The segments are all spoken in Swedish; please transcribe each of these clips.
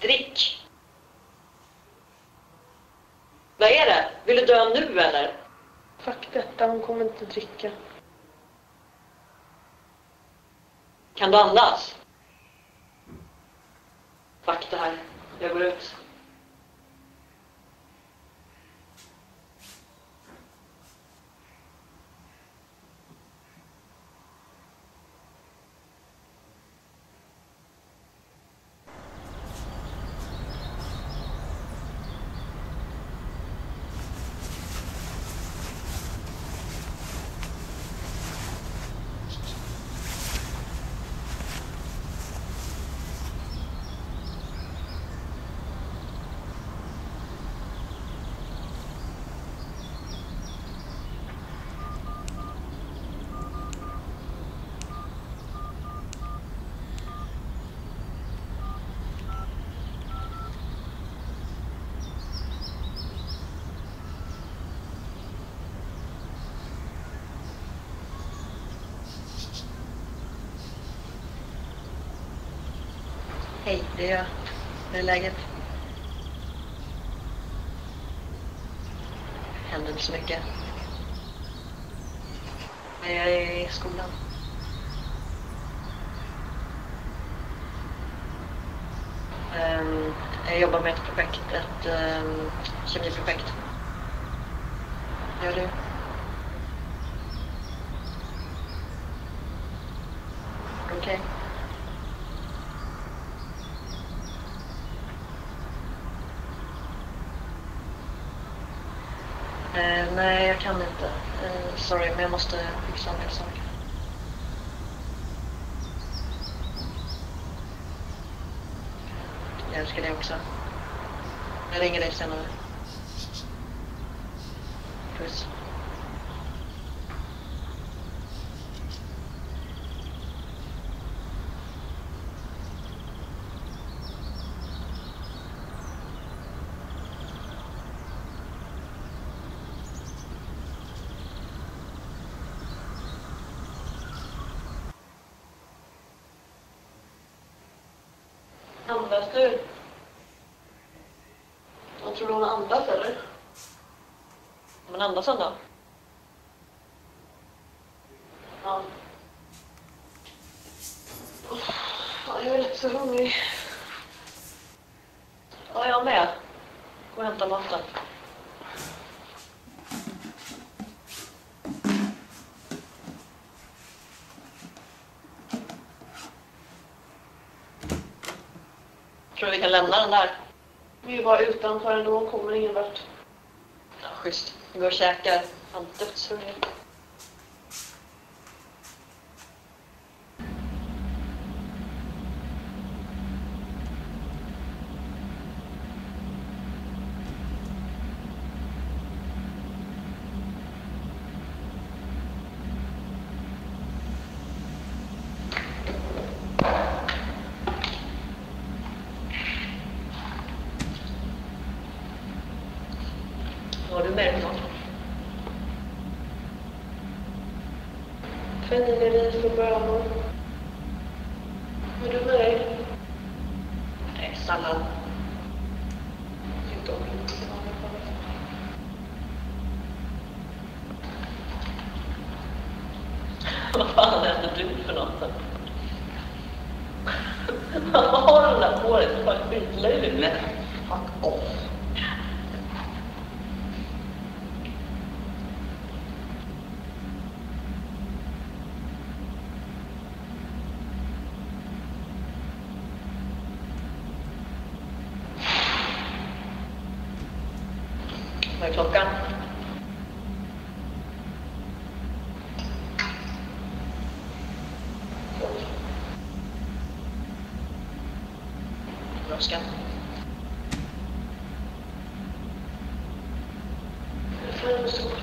Drick. Vad är det? Vill du dö nu eller? Fuck detta, hon kommer inte dricka. Kan du andas? Fuck det här, jag går ut. Hej, det är jag. Hur är läget? Det händer inte så mycket. Men jag är i skolan. Jag jobbar med ett projekt, ett kemiprojekt. Gör du? Okej. Okay. Nej, jag kan inte. Sorry, men jag måste fixa en del saker. Jag älskar dig också. Jag ringer dig senare. Puss. Andas du? Jag tror du hon andas eller? Men andas han då? Ja. Jag är lite så hungrig. Ja, jag är med. Gå och hämta maten. Tror vi kan lämna den där? Vi är bara utanför ändå, hon kommer ingen vart. Ja, schysst. Vi går och käkar. Han dödshungrig. Har du med något? Fenneleri för bönor. Är du nöjd? Nej, sallad. Inte om inte sallad. Vad fan äter du för något? Vad har du där på dig? Det var skitlöjligt. Nej, fuck off. Vad är klockan? Brådskan. Det är så gott.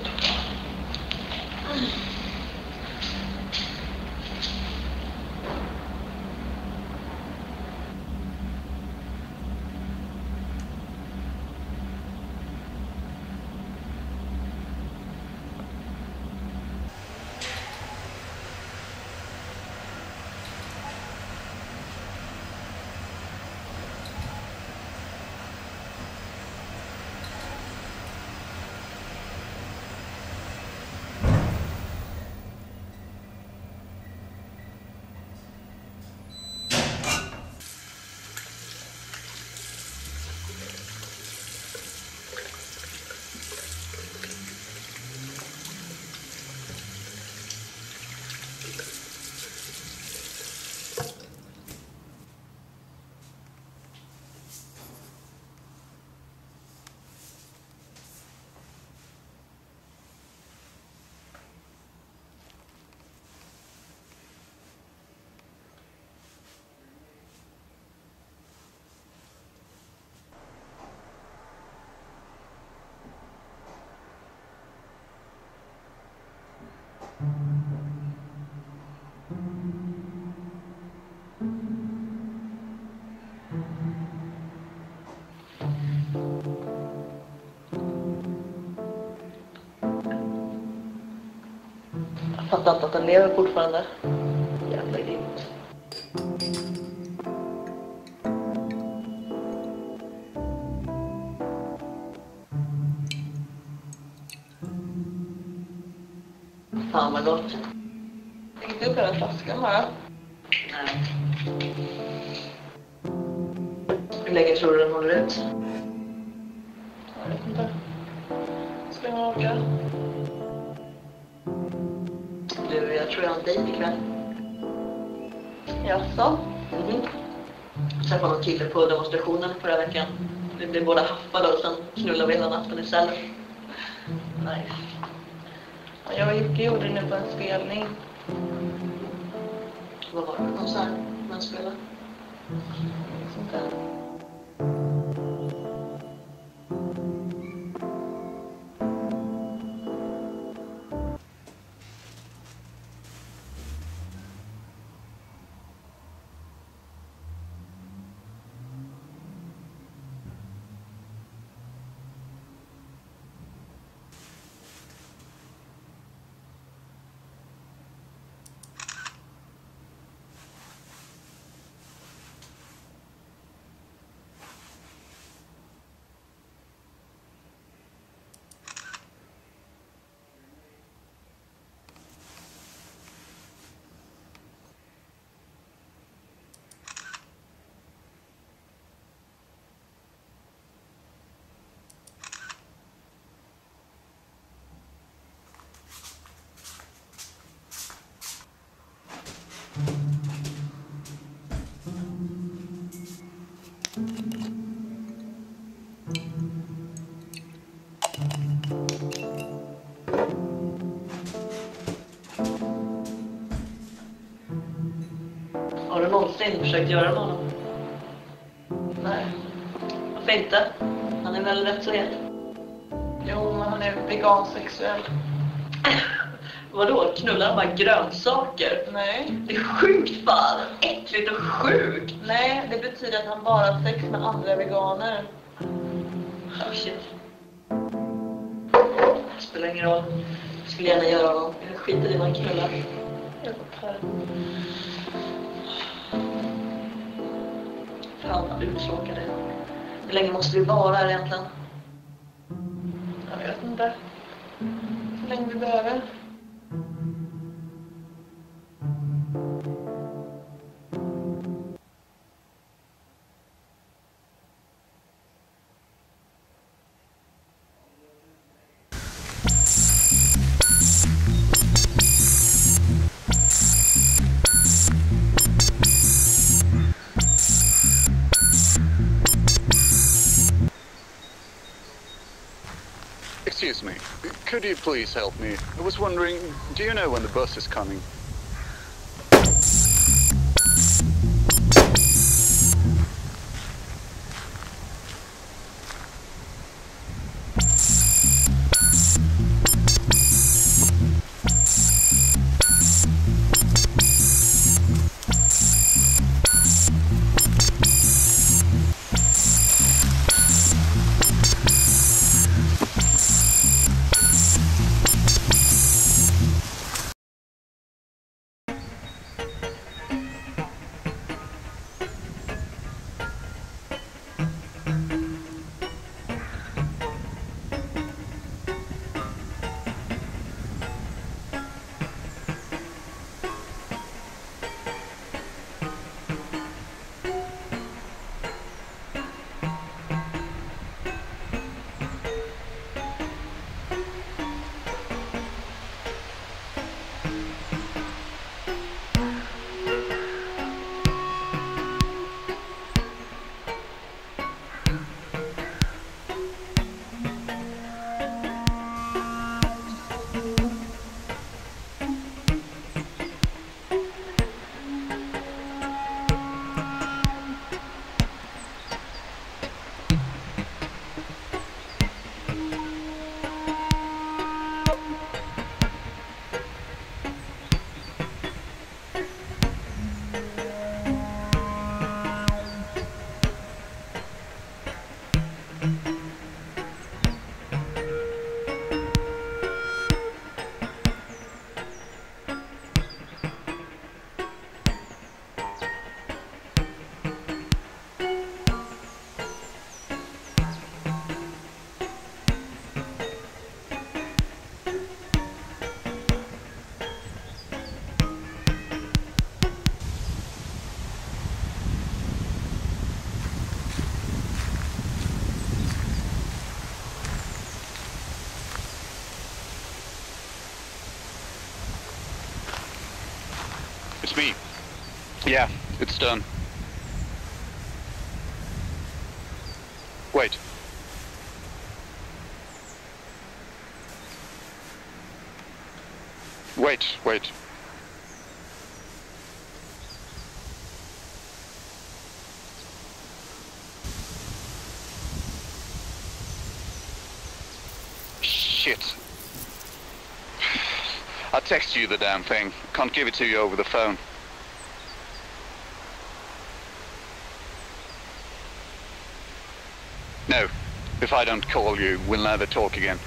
fattat att den lever fortfarande. Jävla idiot. Fan vad gott. Fick du upp den här flaskan bara? Nej. Hur länge tror du den håller ut? Jag vet inte. Ska jag åka? Du, jag tror jag har en dejt ikväll. Jaså? Mm-hmm. Sen var någon kille på demonstrationen förra veckan. Vi blev båda haffade och sen knullade vi hela natten i cellen. Nice. Jag gick och gjorde nu på en spelning. Vad var det för konsert man spelade? Sånt där. Har du någonsin försökt göra med honom? Nej. Varför inte? Han är väl rätt så het. Jo, men han är vegansexuell. Vadå? Knullar han bara grönsaker? Nej. Det är sjukt fan. Äckligt och sjukt. Nej, det betyder att han bara har sex med andra veganer. Oh shit. Det spelar ingen roll. Jag skulle gärna göra honom. Jag skiter i vad han knullar. Jag går. Han uttråkade. Hur länge måste vi vara här egentligen? Jag vet inte. Hur länge vi behöver. Excuse me, could you please help me? I was wondering, do you know when the bus is coming? That's me. Yeah, it's done. Wait. Wait. Shit. I'll text you the damn thing. Can't give it to you over the phone. No. If I don't call you, we'll never talk again.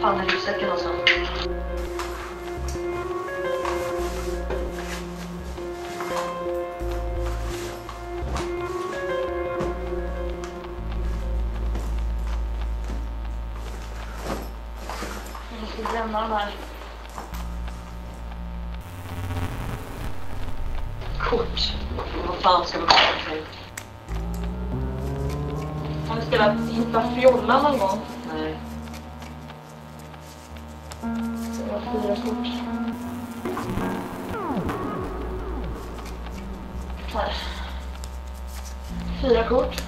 Fan är ryggsäcken och sånt. Jag ska lämna de här. Kort. Vad fan ska man ha för? Har vi spelat Hitta Fjolla någon gång? Nej. Fyra kort. Här. Fyra kort.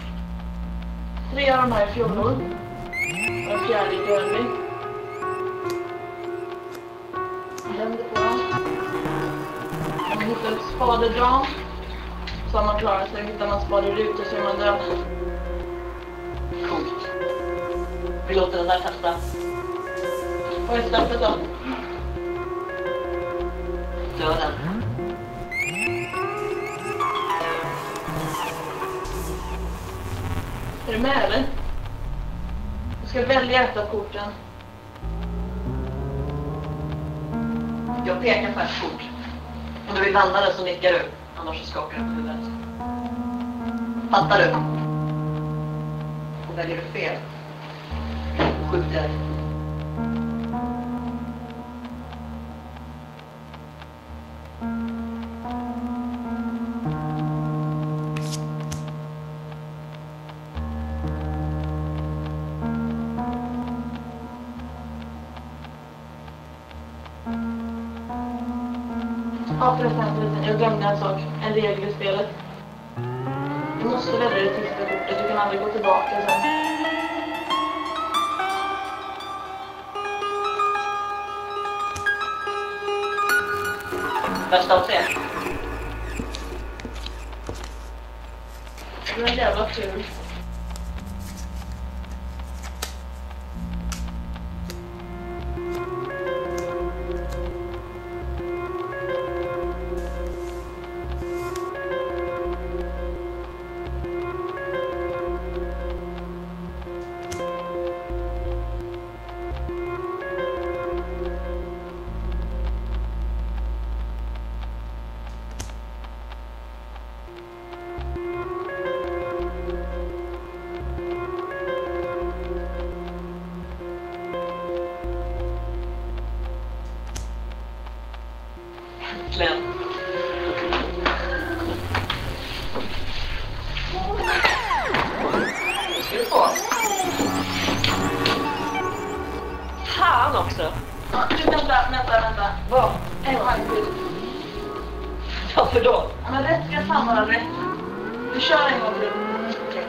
Tre av de här fjollor. Och en fjärde i grönning. Lämde på dem. Om man hittar ett spadedram så har man klarat sig. Hittar man spaderutor så är man död. Coolt. Vi låter den där testa. Vad är straffet då? Döden. Är du med eller? Jag ska välja ett av korten. Jag pekar på ett kort. Om du vill vända det så nickar du. Annars så skakar du på huvudet. Fattar du? Och väljer du fel. Och skjuter. Ja, förresten, jag glömde en sak. En regel i spelet. Du måste välja det sista kortet. Du kan aldrig gå tillbaka sen. Värsta av tre. Det var en jävla tur. Varför då? Men rätt ska fan vara rätt. Vi kör en gång till. Okej.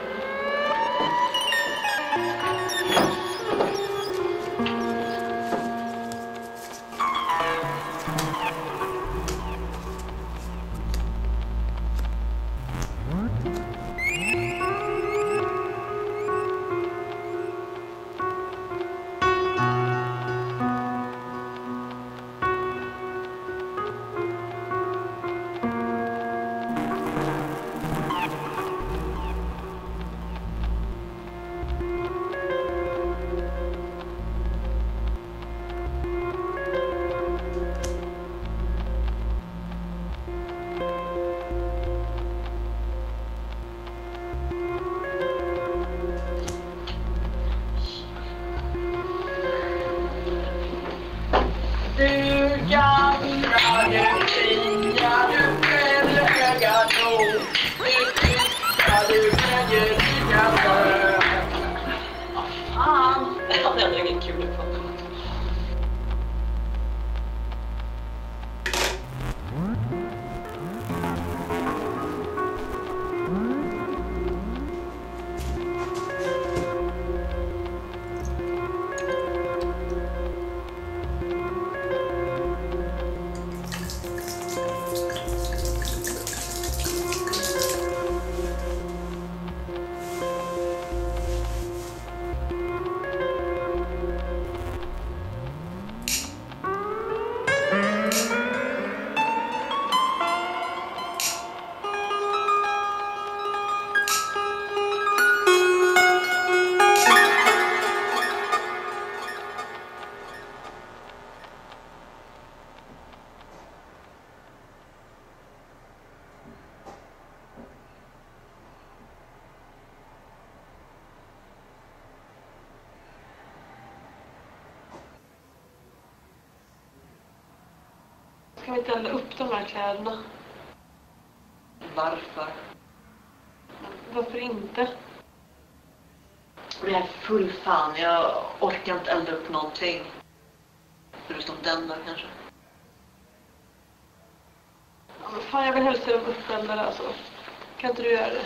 Kan vi inte elda upp de här kläderna? Varför? Varför inte? Det är full fan. Jag orkar inte elda upp någonting. Förutom den där kanske. Ja, men fan, jag vill helst se dem uppeldade alltså. Kan inte du göra det?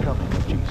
the coming of Jesus.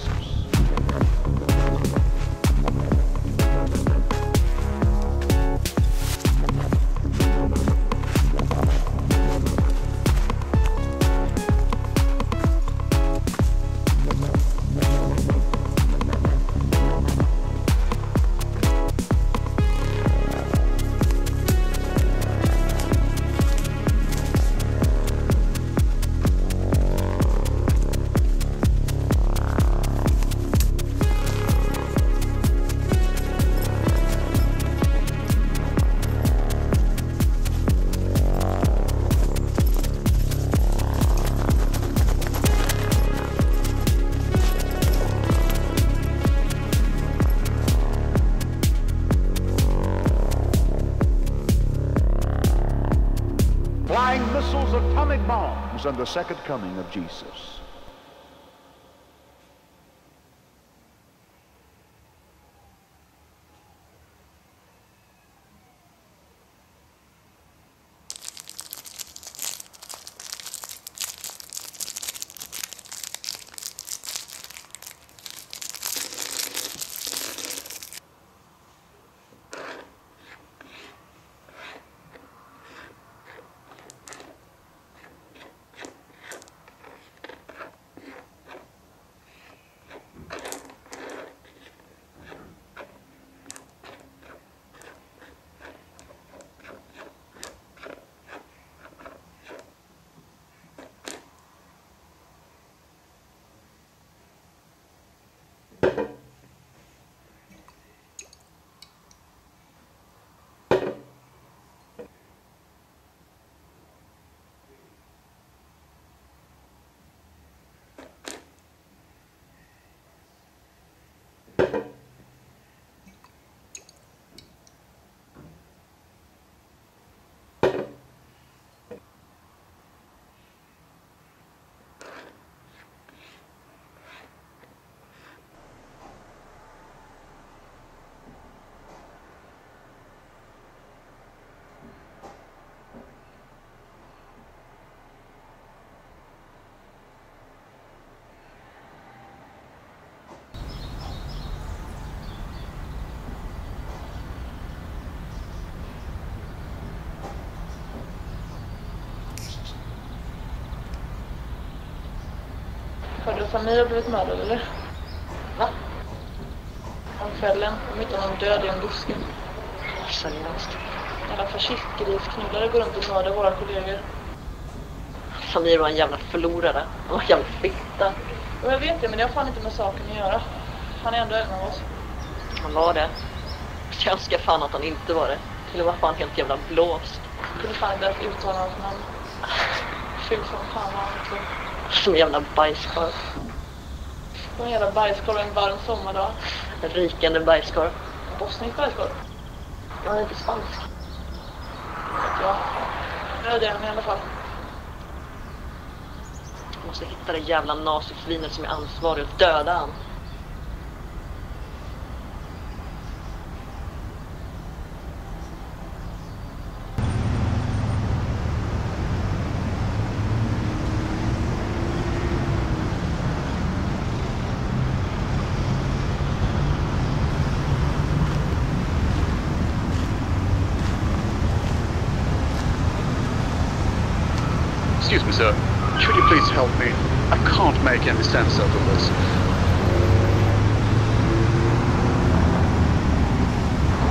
Flying missiles, atomic bombs, and the second coming of Jesus. Hörde du att Samir har blivit mördad, eller? Va? Om kvällen, om inte honom död i en buske. Seriöst? Alla fascistgrisknullare går runt och mördar våra kollegor. Samir var en jävla förlorare. Han var en jävla fitta. Och jag vet det, men det har fan inte med saken att göra. Han är ändå en av oss. Han var det. Jag önskar fan att han inte var det. Till och med fan helt jävla blåst. Jag kunde fan inte uttala hans namn. Ful som fan var han också. Som en jävla bajskorv. Som en jävla bajskorv en varm sommardag. En rikande bajskorv. En bosnisk bajskorv. Han är inte spansk. Ja, det är det han i alla fall. Jag måste hitta det jävla nazisvinet som är ansvarig och döda han. Excuse me, sir. Should you please help me? I can't make any sense out of this.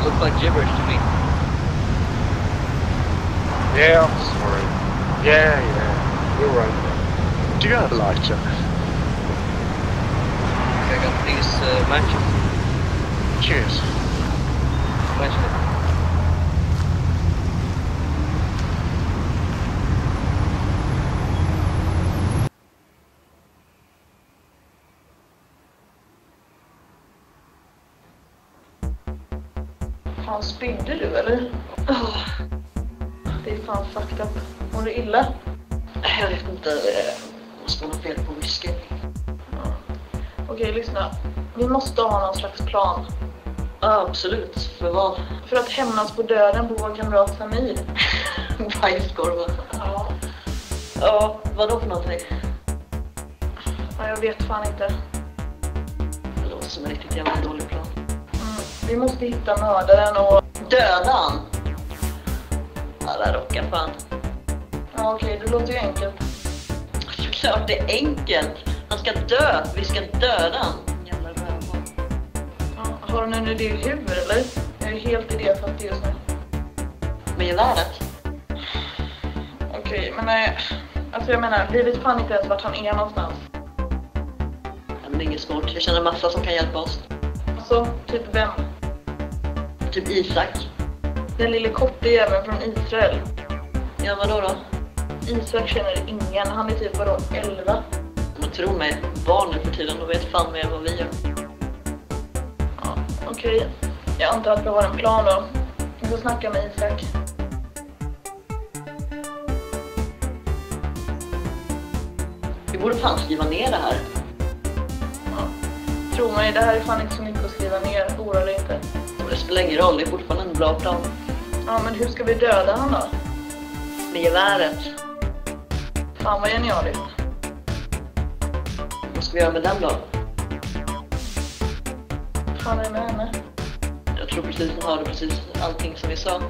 Looks like gibberish to me. Yeah, I'm sorry. Yeah, you're right. Do you have a lighter? I got these matches. Cheers. Matches. Fan, spydde du eller? Oh, det är fan fucked up. Mår du illa? Jag vet inte. Det måste vara fel på whisky. Mm. Okej, lyssna. Vi måste ha någon slags plan. Ja, absolut. För vad? För att hämnas på döden på vår kamrat Samir. Bajskorven. Ja. Ja, vadå för någonting? Jag vet fan inte. Det låter som en riktigt jävla dålig plan. Vi måste hitta mördaren och dödan. Ja, det rockar fan. Ja, okej, det låter ju enkelt. Såklart det är enkelt. Han ska dö, vi ska döda han. Jävla rövhåll. Ja, har du någon idé i huvudet eller? Jag är helt idéfattig just nu. Med geväret? Okej, men nej. Alltså jag menar, vi vet fan inte ens vart han är någonstans. Men det är inget svårt, jag känner massa som kan hjälpa oss. Alltså, typ vem? Typ Isak. Den lille korte jäveln från Israel. Ja, vadå då? Isak känner ingen, han är typ vadå, 11. Men tro mig, barn nu för tiden, då vet fan mer vad vi gör. Ja, okej. Jag antar att vi har en plan då. Vi får snacka med Isak. Vi borde fan skriva ner det här. Tro mig, det här är fan inte så mycket att skriva ner, oroa dig inte. Det spelar ingen roll, det är fortfarande en bra plan. Ja, men hur ska vi döda han då? Med geväret. Fan vad genialiskt. Vad ska vi göra med den då? Fan är det med henne? Jag tror precis hon hörde precis allting som vi sa.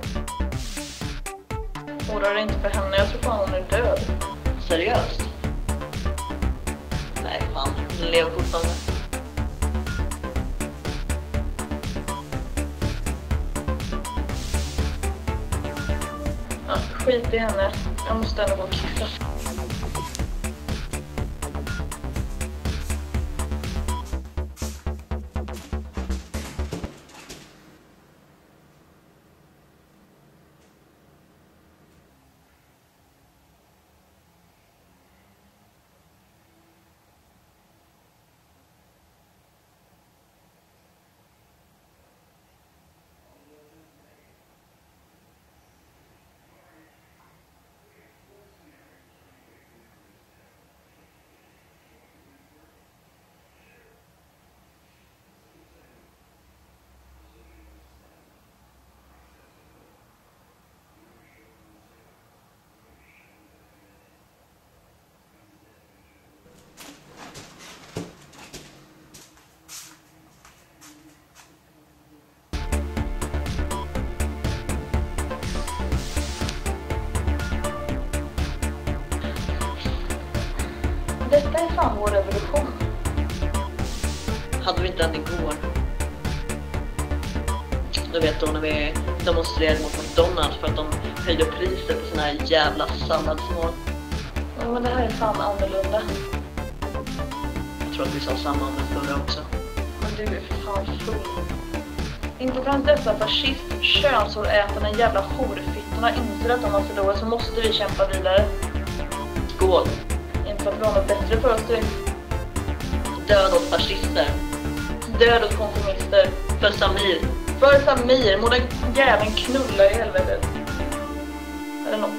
Oroa dig inte för henne, jag tror fan hon är död. Seriöst? Nej fan, hon lever fortfarande. Skit i henne. Jag måste ändå gå och kissa. Detta är fan vår revolution. Hade vi inte den igår. Du vet då när vi demonstrerade mot McDonalds för att de höjde priser på såna här jävla salladsmål. Ja, men det här är fan annorlunda. Jag tror att vi sa samma om det förra också. Men du är för fan full. Inte fram dessa fascist, könsårätarna, jävla horfittorna inser att de har förlorat så måste vi kämpa vidare. Skål! För att vi har något bättre för oss till. Död åt fascister. Död åt konformister. För Samir. För Samir. Må den jäveln knulla i helvetet. Eller något.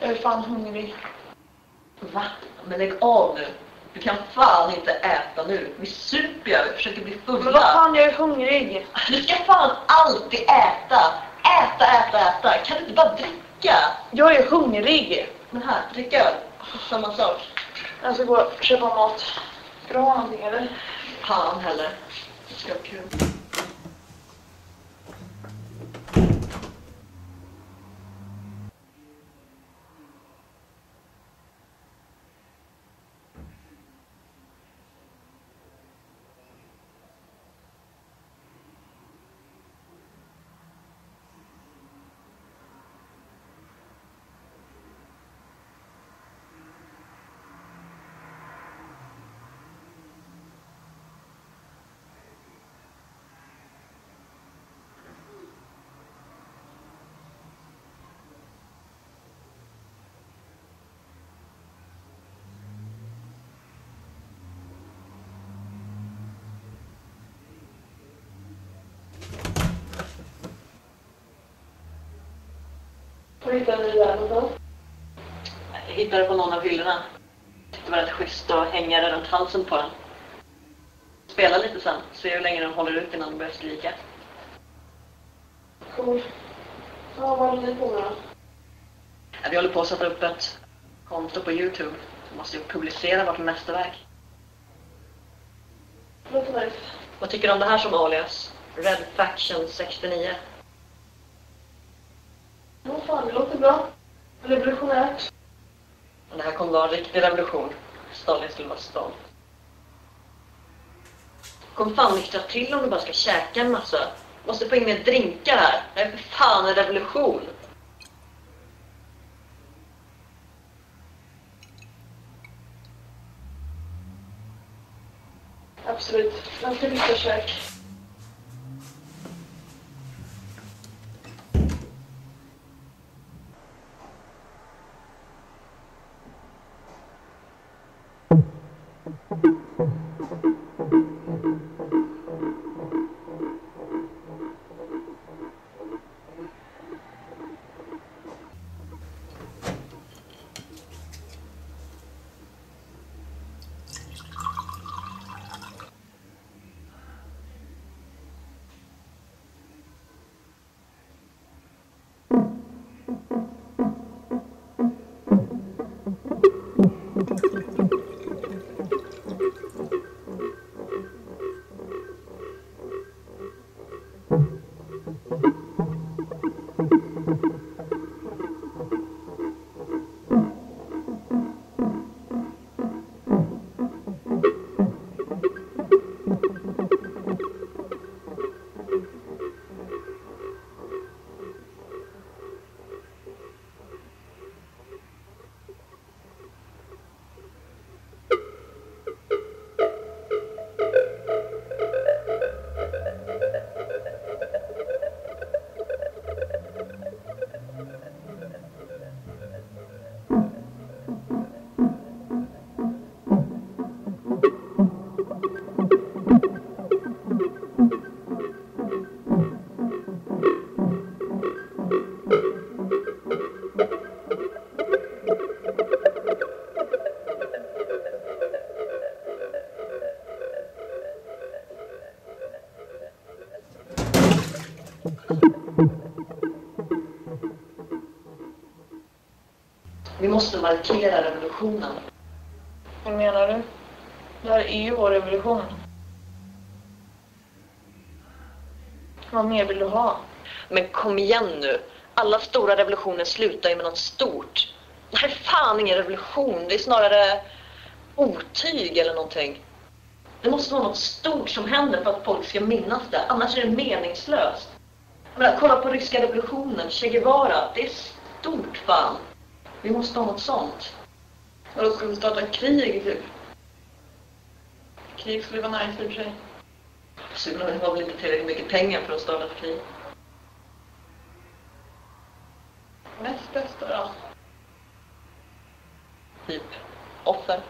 Jag är fan hungrig. Va? Men lägg av nu. Du kan fan inte äta nu. Vi super jag. Vi försöker bli fulla. Men vad fan, jag är hungrig. Du ska fan alltid äta. Äta. Kan du inte bara dricka? Jag är hungrig. Men här, dricka öl. Samma sak. Jag ska gå och köpa mat. Ska du ha någonting eller? Fan heller. Det ska vara kul. Var hittade du den då? Jag hittade på någon av hyllorna. Det var rätt schysst att hänga runt halsen på den. Spela lite sen, se hur länge den håller ut innan den börjar skrika. Cool. Ja, vad håller ni på med då? Ja, vi håller på att sätta upp ett konto på YouTube. Vi måste ju publicera vårt mästerverk. Låter nice. Vad tycker du om det här som alias? Red Faction 69. Åh fan, det låter bra. Revolutionärt. Det här kommer vara en riktig revolution. Stalin skulle vara stolt. Kom fan nyktra till om du bara ska käka en massa. Måste få in mer drinkar här. Det är för fan en revolution. Absolut. Alltid nyktra käk. Vi måste markera revolutionen. Vad menar du? Det här är ju vår revolution. Vad mer vill du ha? Men kom igen nu. Alla stora revolutioner slutar ju med något stort. Det här är fan ingen revolution. Det är snarare otyg eller någonting. Det måste vara något stort som händer för att folk ska minnas det. Annars är det meningslöst. Men kolla på ryska revolutionen, Che Guevara. Det är stort fan. Vi måste ha något sånt. Och då ska vi starta krig typ. Krig skulle vara nice i och för sig. Så det var väl inte tillräckligt mycket pengar för att starta ett krig. Näst bästa då? Typ offer.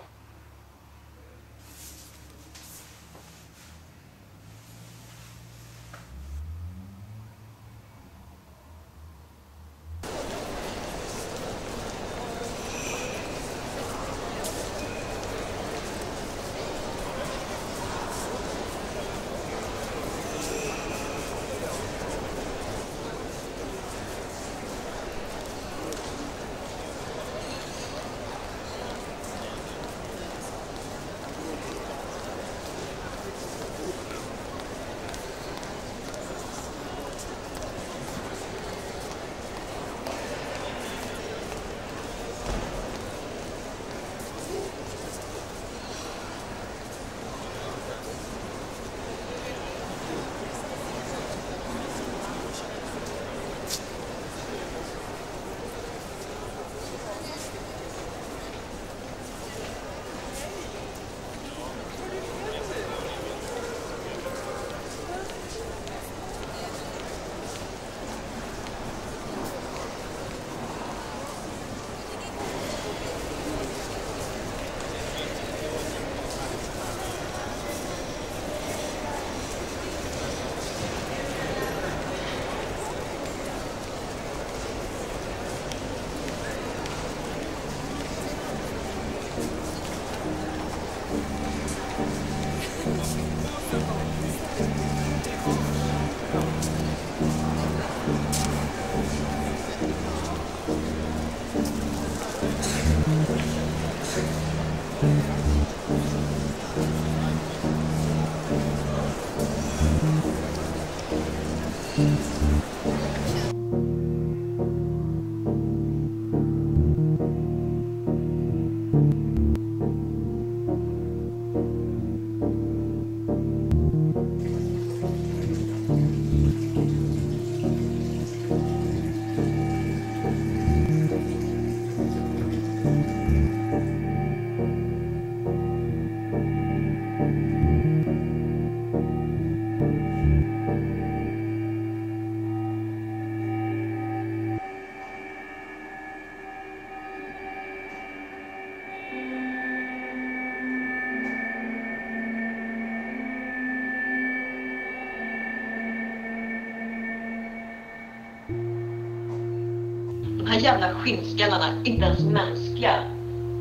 De här jävla skinnskallarna, inte ens mänskliga,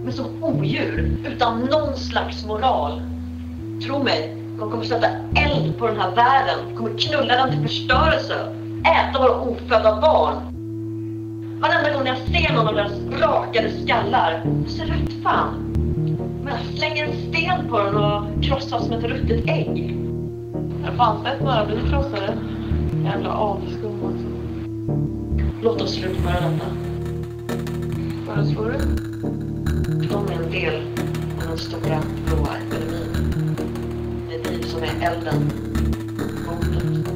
men som odjur utan någon slags moral. Tro mig, de kommer sätta eld på den här världen, kommer knulla den till förstörelse, äta våra ofödda barn. Varenda gång jag ser någon av deras rakade skallar, jag ser rätt fan. Men jag slänger en sten på den och krossar som ett ruttet ägg. Jag har fan sett några bli krossade. Jävla avskum också. Låt oss slutföra detta. Vad tror du? De är en del av den stora blå epidemin. Det är vi som är elden, motet, blodet.